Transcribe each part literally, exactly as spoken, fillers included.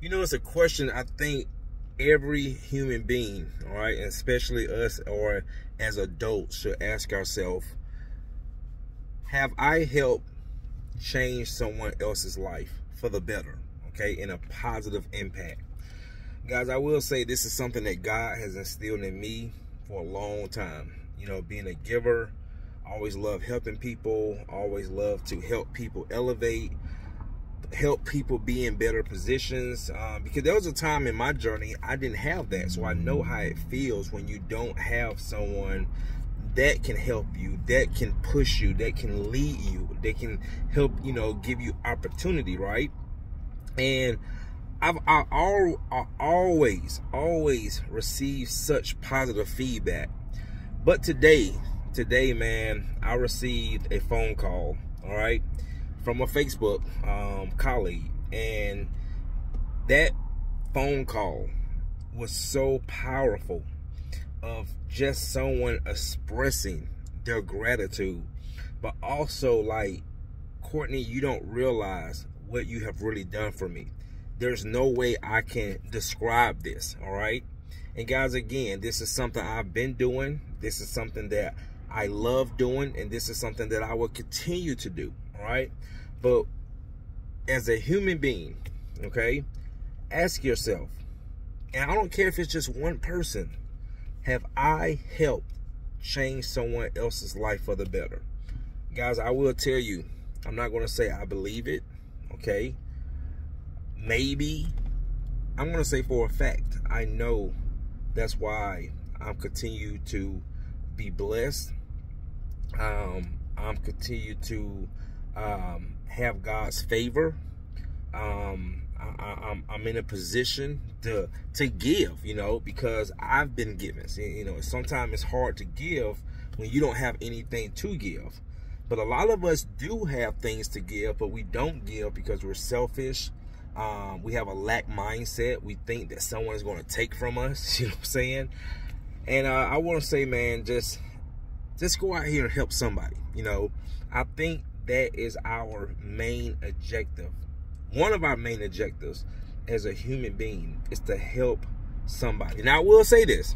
You know, it's a question I think every human being, all right, especially us or as adults, should ask ourselves, have I helped change someone else's life for the better, okay, in a positive impact? Guys, I will say this is something that God has instilled in me for a long time. You know, being a giver, always love helping people, always love to help people elevate, help people be in better positions, uh, because there was a time in my journey I didn't have that, so I know how it feels when you don't have someone that can help you, that can push you, that can lead you, that can help, you know, give you opportunity, right? And I've I, I always always received such positive feedback, but today today man, I received a phone call, all right, from a Facebook um, colleague, and that phone call was so powerful of just someone expressing their gratitude, but also like, Courtney, you don't realize what you have really done for me. There's no way I can describe this, all right? And guys, again, this is something I've been doing. This is something that I love doing, and this is something that I will continue to do. Right? But as a human being, okay, ask yourself, and I don't care if it's just one person, have I helped change someone else's life for the better? Guys, I will tell you, I'm not going to say I believe it, okay? Maybe. I'm going to say for a fact, I know that's why I'm continue to be blessed. Um, I'm continue to Um, have God's favor. Um, I, I, I'm, I'm in a position to to give, you know, because I've been given. You know, sometimes it's hard to give when you don't have anything to give. But a lot of us do have things to give, but we don't give because we're selfish. Um, we have a lack mindset. We think that someone is going to take from us. You know what I'm saying? And uh, I want to say, man, just just go out here and help somebody. You know, I think that is our main objective. One of our main objectives as a human being is to help somebody. Now, I will say this.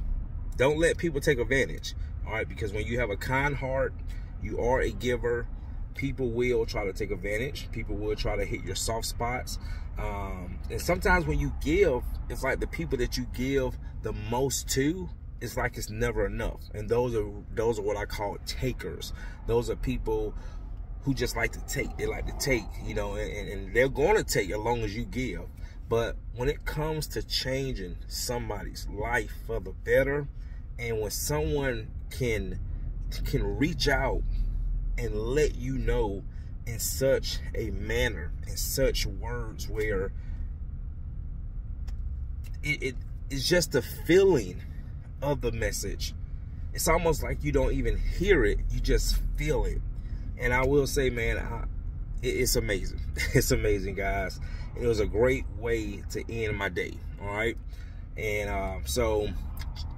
Don't let people take advantage, all right? Because when you have a kind heart, you are a giver, people will try to take advantage. People will try to hit your soft spots. Um, and sometimes when you give, it's like the people that you give the most to, it's like it's never enough. And those are, those are what I call takers. Those are people who just like to take. They like to take, you know, and, and they're going to take as long as you give. But when it comes to changing somebody's life for the better, and when someone can, can reach out and let you know in such a manner, in such words where it, it, it's just the feeling of the message. It's almost like you don't even hear it. You just feel it. And I will say, man, I, it's amazing. It's amazing, guys. It was a great way to end my day, all right? And uh, so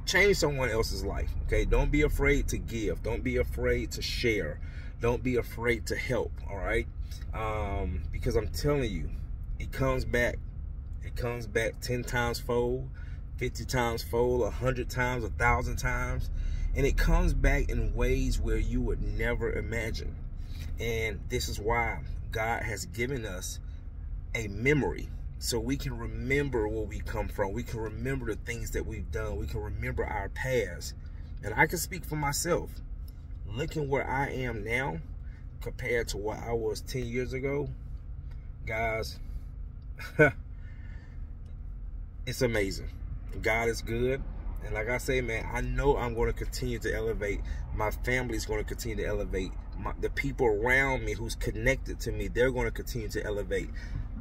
change someone else's life, okay? Don't be afraid to give. Don't be afraid to share. Don't be afraid to help, all right? Um, because I'm telling you, it comes back. It comes back ten times fold, fifty times fold, a hundred times, a thousand times. And it comes back in ways where you would never imagine. And this is why God has given us a memory, so we can remember where we come from. We can remember the things that we've done. We can remember our past. And I can speak for myself. Looking where I am now compared to what I was ten years ago, guys, it's amazing. God is good. And like I say, man, I know I'm going to continue to elevate. My family's going to continue to elevate. My, the people around me who's connected to me, they're going to continue to elevate.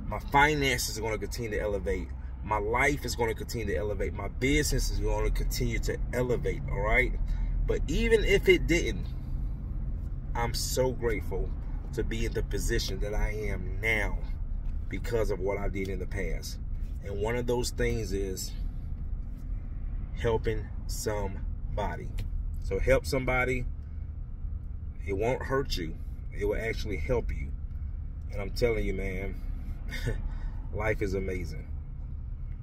My finances are going to continue to elevate. My life is going to continue to elevate. My business is going to continue to elevate, all right? But even if it didn't, I'm so grateful to be in the position that I am now because of what I did in the past. And one of those things is helping somebody. So help somebody. It won't hurt you. It will actually help you. And I'm telling you, man, life is amazing.